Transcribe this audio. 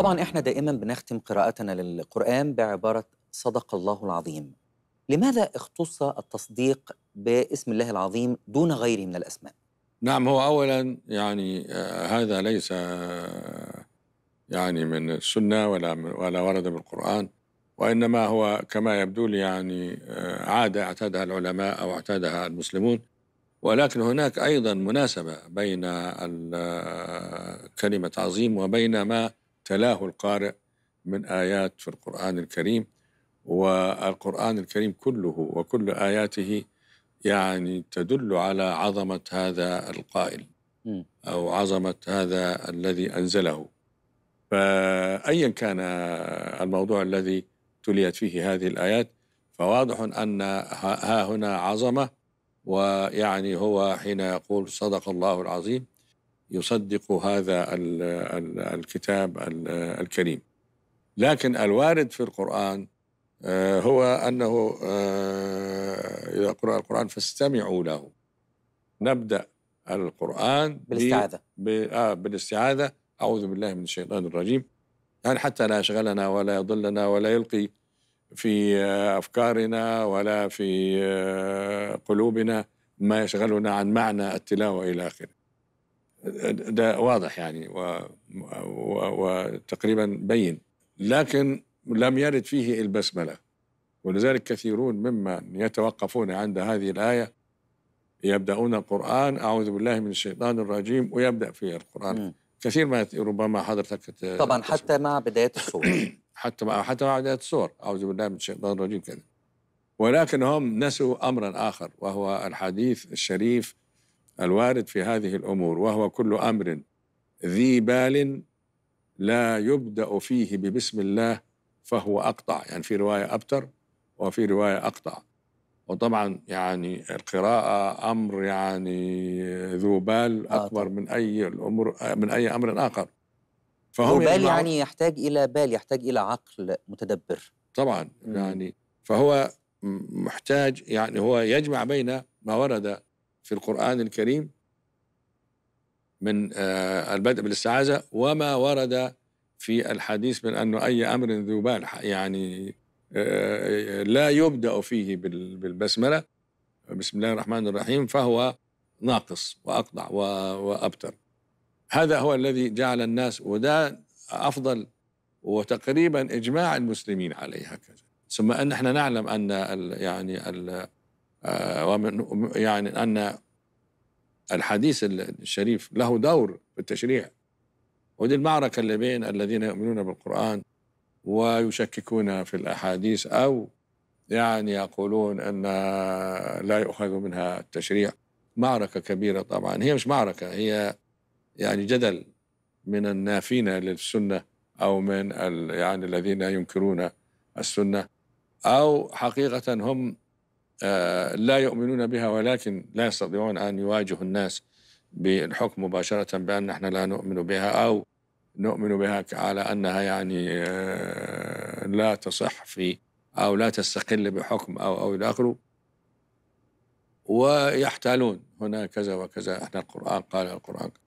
طبعا احنا دائما بنختم قراءتنا للقرآن بعبارة صدق الله العظيم. لماذا اختص التصديق باسم الله العظيم دون غيره من الأسماء؟ نعم، هو أولا يعني هذا ليس يعني من السنة ولا ورد بالقرآن، وإنما هو كما يبدو لي يعني عادة اعتادها العلماء أو اعتادها المسلمون، ولكن هناك أيضا مناسبة بين كلمة عظيم وبين ما تلاه القارئ من آيات في القرآن الكريم. والقرآن الكريم كله وكل آياته يعني تدل على عظمة هذا القائل أو عظمة هذا الذي أنزله، فأيا كان الموضوع الذي تليت فيه هذه الآيات فواضح أن ها هنا عظمة. ويعني هو حين يقول صدق الله العظيم يصدق هذا الكتاب الكريم. لكن الوارد في القرآن هو أنه إذا قرأ القرآن فاستمعوا له. نبدأ القرآن بالاستعاذة بالاستعاذة أعوذ بالله من الشيطان الرجيم، يعني حتى لا يشغلنا ولا يضلنا ولا يلقي في أفكارنا ولا في قلوبنا ما يشغلنا عن معنى التلاوة إلى آخره. ده واضح يعني وتقريبا بين، لكن لم يرد فيه البسملة، ولذلك كثيرون ممن يتوقفون عند هذه الآية يبدأون القرآن أعوذ بالله من الشيطان الرجيم ويبدأ فيه القرآن كثير ما ربما حضرتك طبعا حتى مع بداية الصور حتى مع بداية الصور أعوذ بالله من الشيطان الرجيم كذا. ولكن هم نسوا أمرا آخر، وهو الحديث الشريف الوارد في هذه الأمور، وهو كل أمر ذي بال لا يبدأ فيه ببسم الله فهو أقطع، يعني في رواية أبتر وفي رواية أقطع. وطبعا يعني القراءة أمر يعني ذو بال أكبر من أي الأمور، من أي أمر آخر. فهم بال يعني يحتاج إلى بال، يحتاج إلى عقل متدبر طبعا يعني فهو محتاج، يعني هو يجمع بين ما ورد في القرآن الكريم من البدء بالاستعاذة وما ورد في الحديث من أنه أي أمر ذو بال يعني لا يبدأ فيه بالبسملة بسم الله الرحمن الرحيم فهو ناقص وأقطع وأبتر. هذا هو الذي جعل الناس، وده أفضل وتقريبا إجماع المسلمين عليه هكذا. ثم أن احنا نعلم أن يعني أن الحديث الشريف له دور في التشريع، ودي المعركة اللي بين الذين يؤمنون بالقرآن ويشككون في الأحاديث أو يعني يقولون أن لا يؤخذ منها التشريع. معركة كبيرة طبعا، هي مش معركة، هي يعني جدل من النافين للسنة أو من يعني الذين ينكرون السنة، أو حقيقة هم لا يؤمنون بها ولكن لا يستطيعون أن يواجهوا الناس بالحكم مباشرة بأن نحن لا نؤمن بها أو نؤمن بها على أنها يعني لا تصح في أو لا تستقل بحكم أو إلى آخره، ويحتالون هنا كذا وكذا. احنا القرآن قال، القرآن